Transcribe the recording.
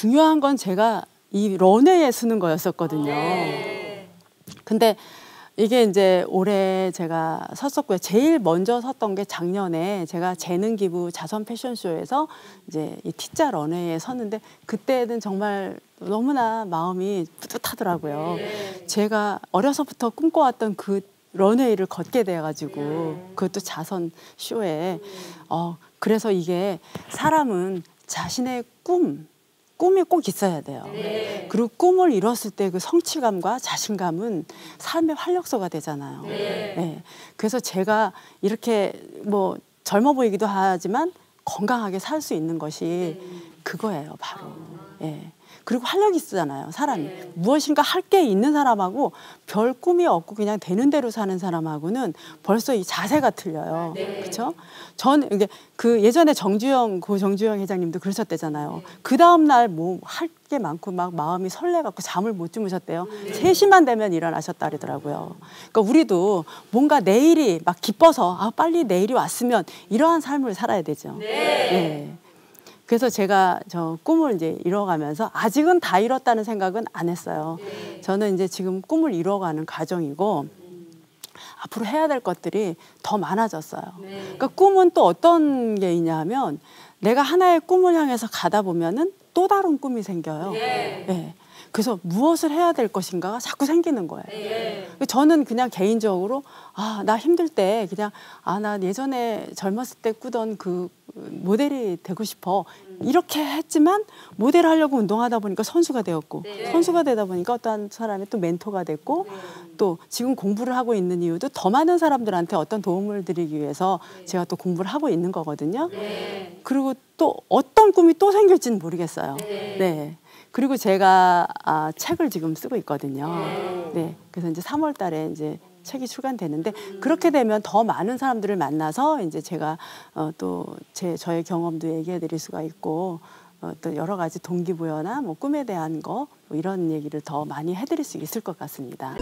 중요한 건 제가 이 런웨이에 쓰는 거였었거든요. 근데 이게 이제 올해 제가 섰었고요. 제일 먼저 섰던 게 작년에 제가 재능기부 자선 패션쇼에서 이제 이 T자 런웨이에 섰는데, 그때는 정말 너무나 마음이 뿌듯하더라고요. 제가 어려서부터 꿈꿔왔던 그 런웨이를 걷게 돼가지고, 그것도 자선 쇼에. 그래서 이게 사람은 자신의 꿈이 꼭 있어야 돼요. 네. 그리고 꿈을 이뤘을 때 그 성취감과 자신감은 삶의 활력소가 되잖아요. 네. 네. 그래서 제가 이렇게 뭐 젊어 보이기도 하지만 건강하게 살 수 있는 것이 그거예요, 바로. 네. 그리고 활력이 있잖아요, 사람이. 네. 무엇인가 할 게 있는 사람하고 별 꿈이 없고 그냥 되는 대로 사는 사람하고는 벌써 이 자세가 틀려요. 네. 그렇죠? 전 이게 그 예전에 정주영 회장님도 그러셨대잖아요. 네. 그 다음 날 뭐 할 게 많고 막 마음이 설레갖고 잠을 못 주무셨대요. 네. 3시만 되면 일어나셨다 그러더라고요. 그러니까 우리도 뭔가 내일이 막 기뻐서 아 빨리 내일이 왔으면 이러한 삶을 살아야 되죠. 네. 네. 그래서 제가 저 꿈을 이제 이뤄가면서 아직은 다 이뤘다는 생각은 안 했어요. 저는 이제 지금 꿈을 이뤄가는 과정이고 앞으로 해야 될 것들이 더 많아졌어요. 그러니까 꿈은 또 어떤 게 있냐면 내가 하나의 꿈을 향해서 가다 보면은 또 다른 꿈이 생겨요. 네. 그래서 무엇을 해야 될 것인가가 자꾸 생기는 거예요. 저는 그냥 개인적으로 아, 나 힘들 때 그냥 아, 나 예전에 젊었을 때 꾸던 그 모델이 되고 싶어 이렇게 했지만 모델을 하려고 운동하다 보니까 선수가 되었고 네. 선수가 되다 보니까 어떤 사람의 또 멘토가 됐고 네. 또 지금 공부를 하고 있는 이유도 더 많은 사람들한테 어떤 도움을 드리기 위해서 네. 제가 또 공부를 하고 있는 거거든요. 네. 그리고 또 어떤 꿈이 또 생길지는 모르겠어요. 네. 네. 그리고 제가 책을 지금 쓰고 있거든요. 네. 네. 그래서 이제 3월 달에 이제 책이 출간되는데 그렇게 되면 더 많은 사람들을 만나서 이제 제가 또 저의 경험도 얘기해드릴 수가 있고 또 여러 가지 동기부여나 뭐 꿈에 대한 거 뭐 이런 얘기를 더 많이 해드릴 수 있을 것 같습니다.